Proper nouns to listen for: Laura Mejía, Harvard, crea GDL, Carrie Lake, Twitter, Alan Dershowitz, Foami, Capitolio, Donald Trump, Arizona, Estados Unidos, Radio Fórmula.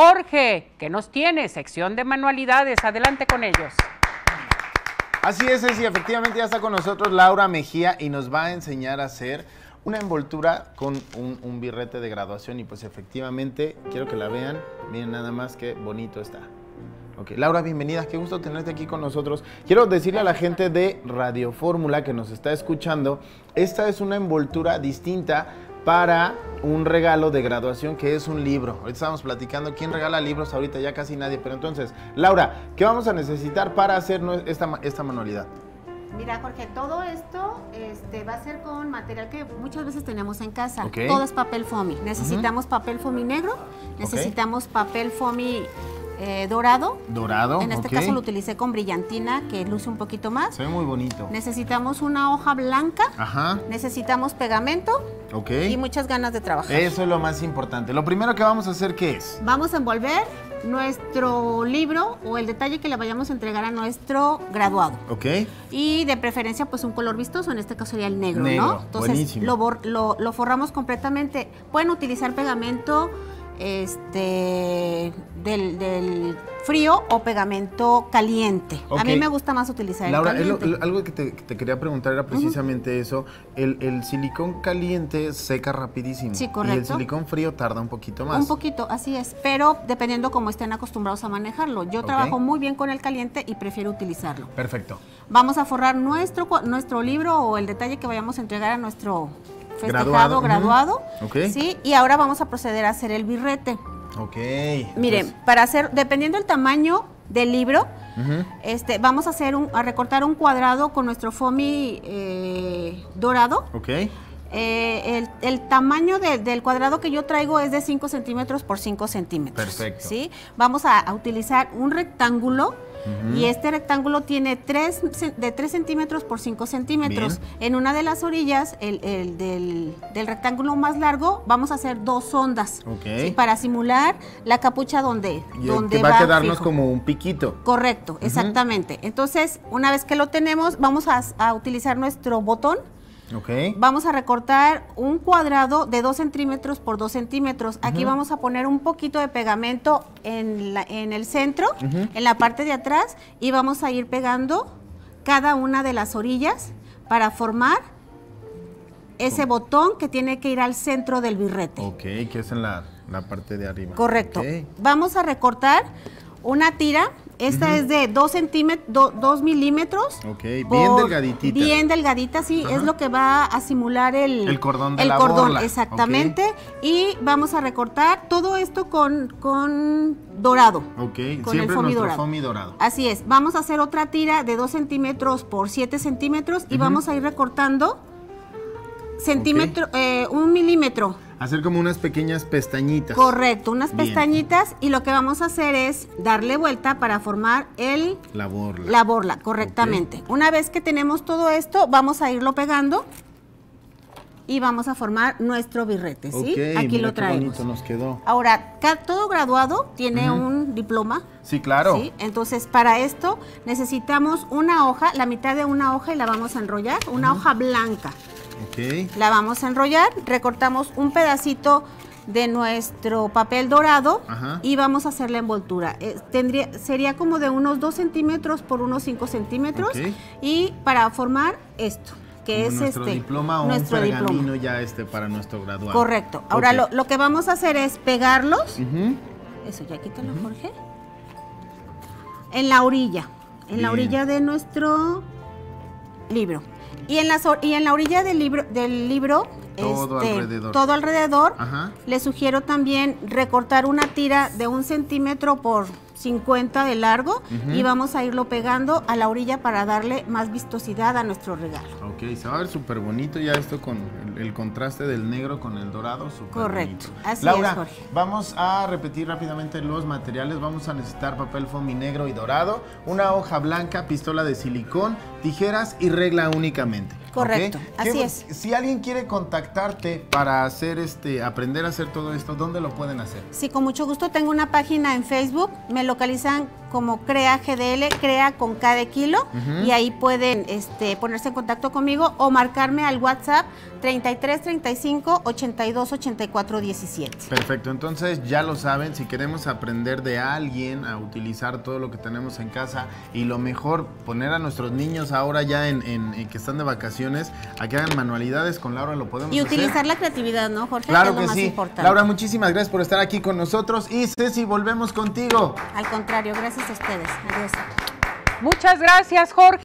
Jorge, que nos tiene sección de manualidades. Adelante con ellos. Así es, Ceci, efectivamente ya está con nosotros Laura Mejía y nos va a enseñar a hacer una envoltura con un birrete de graduación y pues efectivamente quiero que la vean. Miren nada más qué bonito está. Ok, Laura, bienvenida, qué gusto tenerte aquí con nosotros. Quiero decirle a la gente de Radio Fórmula que nos está escuchando, esta es una envoltura distinta para un regalo de graduación que es un libro. Ahorita estábamos platicando quién regala libros ahorita, ya casi nadie, pero entonces, Laura, ¿qué vamos a necesitar para hacer esta manualidad? Mira, Jorge, todo esto va a ser con material que muchas veces tenemos en casa. Okay. Todo es papel Foami. Necesitamos papel Foami negro, necesitamos papel Foami dorado. Dorado. En este caso lo utilicé con brillantina, que luce un poquito más. Se ve muy bonito. Necesitamos una hoja blanca. Ajá. Necesitamos pegamento. Ok. Y muchas ganas de trabajar. Eso es lo más importante. Lo primero que vamos a hacer, ¿qué es? Vamos a envolver nuestro libro o el detalle que le vayamos a entregar a nuestro graduado. Ok. Y de preferencia, pues un color vistoso, en este caso sería el negro, ¿no? Entonces lo forramos completamente. Pueden utilizar pegamento del frío o pegamento caliente. Okay. A mí me gusta más utilizar Laura, el caliente. Algo que te quería preguntar era precisamente eso. El silicón caliente seca rapidísimo. Sí, correcto. Y el silicón frío tarda un poquito más. Un poquito, así es. Pero dependiendo cómo estén acostumbrados a manejarlo. Yo trabajo muy bien con el caliente y prefiero utilizarlo. Perfecto. Vamos a forrar nuestro libro o el detalle que vayamos a entregar a nuestro festejado, graduado. Okay. Sí, y ahora vamos a proceder a hacer el birrete. Ok. Miren, entonces, para hacer, dependiendo del tamaño del libro, vamos a hacer a recortar un cuadrado con nuestro Foami dorado. Ok. El tamaño del cuadrado que yo traigo es de 5 centímetros por 5 centímetros. Perfecto. ¿Sí? Vamos a utilizar un rectángulo. Y este rectángulo tiene de 3 centímetros por 5 centímetros. Bien. En una de las orillas, del rectángulo más largo, vamos a hacer 2 ondas. Okay. ¿Sí? Para simular la capucha donde va a quedarnos fijo, como un piquito. Correcto, exactamente. Entonces, una vez que lo tenemos, vamos a utilizar nuestro botón. Okay. Vamos a recortar un cuadrado de 2 centímetros por 2 centímetros. Aquí vamos a poner un poquito de pegamento en el centro, en la parte de atrás, y vamos a ir pegando cada una de las orillas para formar ese botón que tiene que ir al centro del birrete. Ok, que es en la parte de arriba. Correcto. Okay. Vamos a recortar una tira. Esta es de 2 milímetros. Ok, bien delgadita. Bien delgadita, sí, es lo que va a simular el cordón de la borla. Exactamente. Okay. Y vamos a recortar todo esto con dorado. Ok, siempre el Foami dorado. Así es, vamos a hacer otra tira de 2 centímetros por 7 centímetros y vamos a ir recortando un milímetro. Hacer como unas pequeñas pestañitas. Correcto, unas pestañitas. Bien. Y lo que vamos a hacer es darle vuelta para formar la borla, correctamente. Okay. Una vez que tenemos todo esto, vamos a irlo pegando y vamos a formar nuestro birrete, ¿sí? Okay, aquí mira lo traemos. Qué bonito nos quedó. Ahora, todo graduado tiene un diploma. Sí, claro. ¿Sí? Entonces, para esto necesitamos una hoja, la mitad de una hoja y la vamos a enrollar, una hoja blanca. Okay. La vamos a enrollar, recortamos un pedacito de nuestro papel dorado y vamos a hacer la envoltura. Sería como de unos 2 centímetros por unos 5 centímetros y para formar esto, que como es nuestro diploma o nuestro pergamino ya para nuestro graduado. Correcto. Ahora lo que vamos a hacer es pegarlos, eso ya quítalo Jorge, en la orilla, la orilla de nuestro libro. Y en la orilla del libro, todo alrededor, le sugiero también recortar una tira de 1 centímetro por 50 de largo y vamos a irlo pegando a la orilla para darle más vistosidad a nuestro regalo. Ok, se va a ver súper bonito ya esto con el contraste del negro con el dorado. Correcto, así Laura, es Jorge. Vamos a repetir rápidamente los materiales. Vamos a necesitar papel Foami negro y dorado, una hoja blanca, pistola de silicón, tijeras y regla únicamente. Correcto, así es. Si alguien quiere contactarte para hacer aprender a hacer todo esto, ¿dónde lo pueden hacer? Sí, con mucho gusto. Tengo una página en Facebook, me localizan como Crea GDL, Crea con K de kilo, y ahí pueden ponerse en contacto conmigo o marcarme al WhatsApp 33 35 82 84 17. Perfecto, entonces ya lo saben, si queremos aprender de alguien a utilizar todo lo que tenemos en casa y lo mejor, poner a nuestros niños ahora ya en que están de vacaciones a que hagan manualidades con Laura, lo podemos hacer. Y utilizar la creatividad, ¿no, Jorge? Claro que sí. Laura, muchísimas gracias por estar aquí con nosotros y Ceci, volvemos contigo. Al contrario, gracias a ustedes. Adiós. Muchas gracias, Jorge.